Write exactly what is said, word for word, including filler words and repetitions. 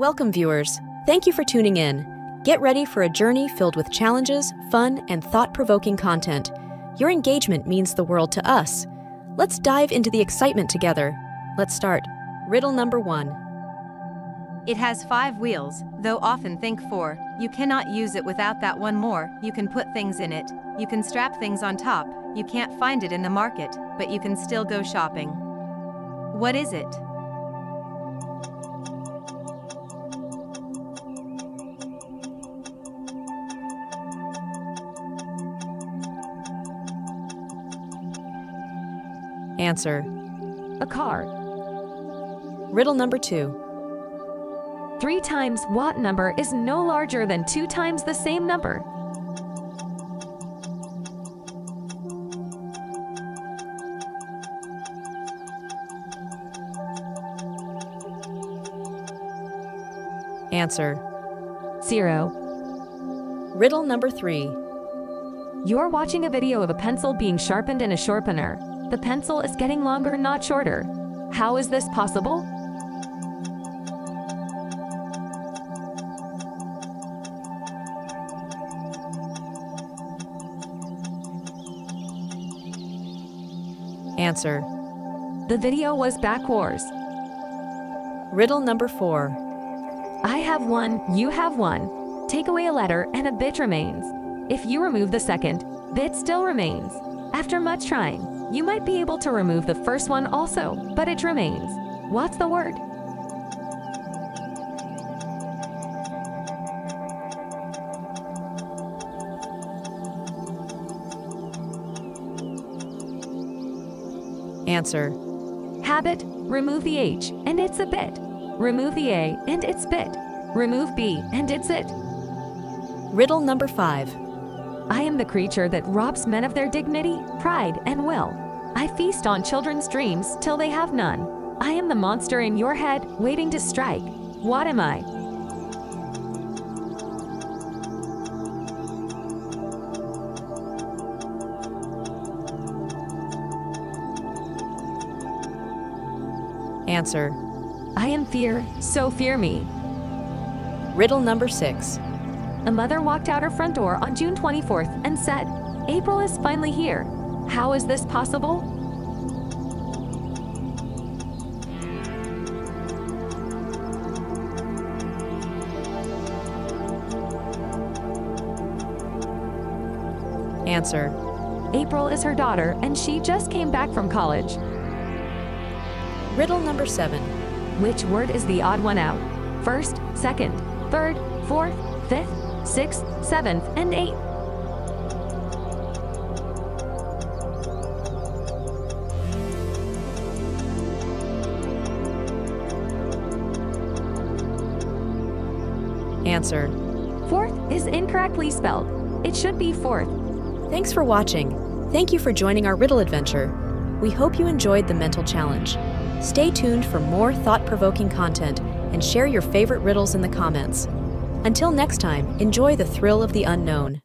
Welcome, viewers. Thank you for tuning in. Get ready for a journey filled with challenges, fun, and thought-provoking content. Your engagement means the world to us. Let's dive into the excitement together. Let's start. Riddle number one. It has five wheels, though often think four. You cannot use it without that one more. You can put things in it. You can strap things on top. You can't find it in the market, but you can still go shopping. What is it? Answer: a car. Riddle number two. Three times what number is no larger than two times the same number? Answer: zero. Riddle number three. You're watching a video of a pencil being sharpened in a sharpener. The pencil is getting longer, not shorter. How is this possible? Answer: the video was backwards. Riddle number four. I have one, you have one. Take away a letter and a bit remains. If you remove the second, bit still remains. After much trying, you might be able to remove the first one also, but it remains. What's the word? Answer: habit. Remove the H and it's a bit. Remove the A and it's bit. Remove B and it's it. Riddle number five. I am the creature that robs men of their dignity, pride, and will. I feast on children's dreams till they have none. I am the monster in your head, waiting to strike. What am I? Answer: I am fear, so fear me. Riddle number six. A mother walked out her front door on June twenty-fourth and said, "April is finally here." How is this possible? Answer: April is her daughter and she just came back from college. Riddle number seven. Which word is the odd one out? First, second, third, fourth, fifth, sixth, seventh, and eighth. Answer: fourth is incorrectly spelled. It should be fourth. Thanks for watching. Thank you for joining our riddle adventure. We hope you enjoyed the mental challenge. Stay tuned for more thought-provoking content and share your favorite riddles in the comments. Until next time, enjoy the thrill of the unknown.